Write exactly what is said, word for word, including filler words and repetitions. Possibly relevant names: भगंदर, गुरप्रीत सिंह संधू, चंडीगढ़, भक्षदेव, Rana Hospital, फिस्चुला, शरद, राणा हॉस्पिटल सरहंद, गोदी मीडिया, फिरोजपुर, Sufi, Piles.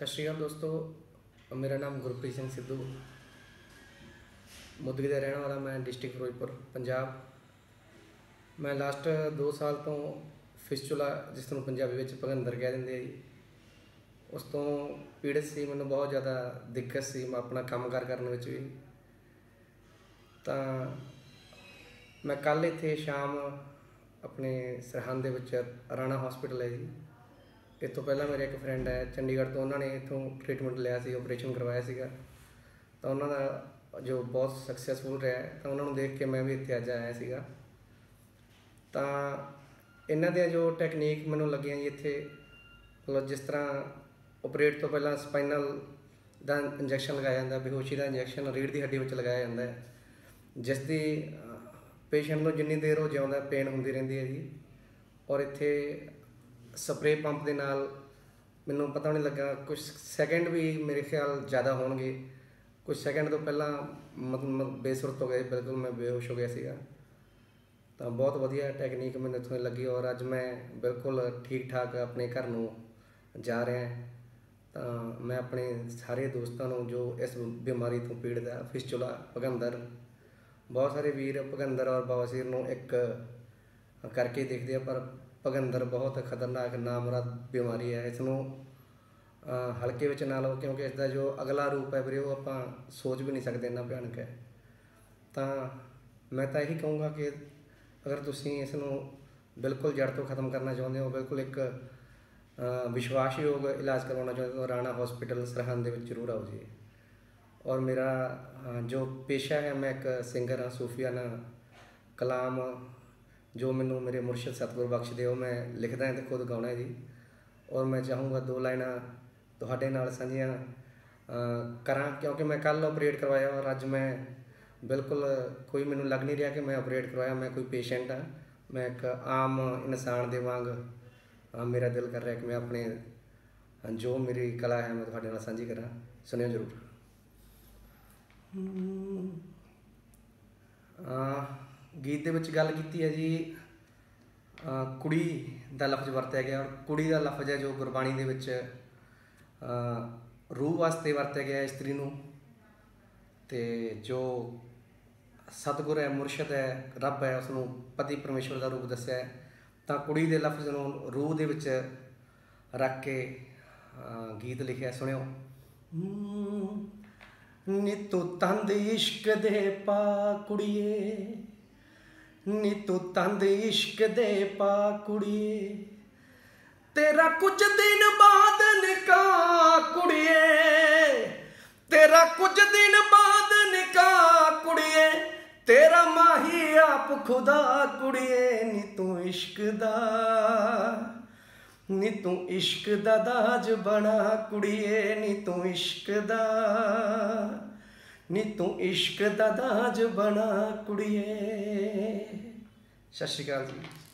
सत श्री अकाल दोस्तों, मेरा नाम गुरप्रीत सिंह संधू, मुदगी का रहने वाला, मैं डिस्ट्रिक्ट फिरोजपुर पंजाब। मैं लास्ट दो साल तो फिस्चुला जिसनों पंजाबी भगंदर कह देंगे उस तो पीड़ित सी। मैं बहुत ज़्यादा दिक्कत सी अपना काम कार करने भी। तो मैं कल इत्थे शाम अपने सरहंद राणा हॉस्पिटल है जी, इस तो पहला मेरा एक फ्रेंड है चंडीगढ़ तो उन्होंने इतों ट्रीटमेंट लिया सी, ऑपरेशन करवाया सीगा, तो उन्होंने जो बहुत सक्सैसफुल रहा है, तो उन्होंने देख के मैं भी इत्थे अज आया सीगा। तो इन्हां दी जो टैक्नीक मैनूं लगियां जी इत्थे, मतलब जिस तरह ऑपरेट तो पहला स्पाइनल दा इंजैक्शन लगाया जाता, बेहोशी का इंजैक्शन रीढ़ की हड्डी में लगाया जाता है, जिसकी पेशेंट को जिन्नी देर वो जिंदा पेन होंदी रहिंदी है जी। और इत्थे स्प्रे पंप के नाल मैनू पता नहीं लगा, कुछ सैकेंड भी मेरे ख्याल ज़्यादा होंगे, कुछ सैकेंड तो पहला मतलब बेसुरत हो गए, बिल्कुल मैं बेहोश हो गया सीगा। तो बहुत वधिया टैक्नीक मैंने इतों लगी और अज मैं बिल्कुल ठीक ठाक अपने घर नू जा रहा है। तो मैं अपने सारे दोस्तों जो इस बीमारी तो पीड़ित है फिस्चुला भगंदर, बहुत सारे वीर भगंदर और बवासीर नू एक करके देखते हैं, पर भगंदर बहुत खतरनाक नामुराद बीमारी है। इसनों हल्के विच ना लो, क्योंकि इसका जो अगला रूप है वीरे वो आपां सोच भी नहीं सकते, इन्ना भयानक है। तो मैं तो यही कहूँगा कि अगर तुसीं इसनों बिल्कुल जड़ तो खत्म करना चाहते हो, बिल्कुल एक विश्वासयोग इलाज करवाना चाहते हो, राणा हॉस्पिटल सरहंद दे विच जरूर आओ जी। और मेरा जो पेशा है, मैं एक सिंगर हाँ, सूफियाना कलाम जो मैनू मेरे मुर्शद सतगुर भक्षदेव मैं लिखदा है तो खुद गाउणा है जी। और मैं चाहूँगा दो लाइनां तुहाडे नाल सांझियां करां, क्योंकि मैं कल ऑपरेट करवाया और अज मैं बिल्कुल कोई मैनू लग नहीं रहा कि मैं ऑपरेट करवाया, मैं कोई पेशेंट हाँ, मैं एक आम इंसान दे वांग मेरा दिल कर रहा है कि मैं अपने जो मेरी कला है मैं तुहाडे नाल सांझी करां। सुनियो जरूर। आ, गीत दे विच गल कीती है जी, आ, कुड़ी दा लफ्ज़ वरत्या गया, और कुड़ी दा लफ्ज़ है जो गुरबाणी दे विच रूह वास्ते वरत्या गया इस्त्री नूं, ते जो सतगुर है, मुर्शद है, रब है, उसनूं पति परमेश्वर का रूप दस्या है। तो कुड़ी दे लफ्ज़ नूं रूह दे विच रख के आ, गीत लिखिया। सुनियो। नितो तंद इश्क दे पा कुड़िए, नी तू तंद इश्क दे पा कुड़िए, तेरा कुछ दिन बाद निकाह कुड़िए, तेरा कुछ दिन बाद निकाह कुड़िए, तेरा माही आप खुदा कुड़िए, नी तू इश्क दा, नी तू इश्क दा दाज बना कुड़िए, नी तू इश्क दा, नी तू इश्क दा दाज बना कुड़िए। सत श्री अकाल जी।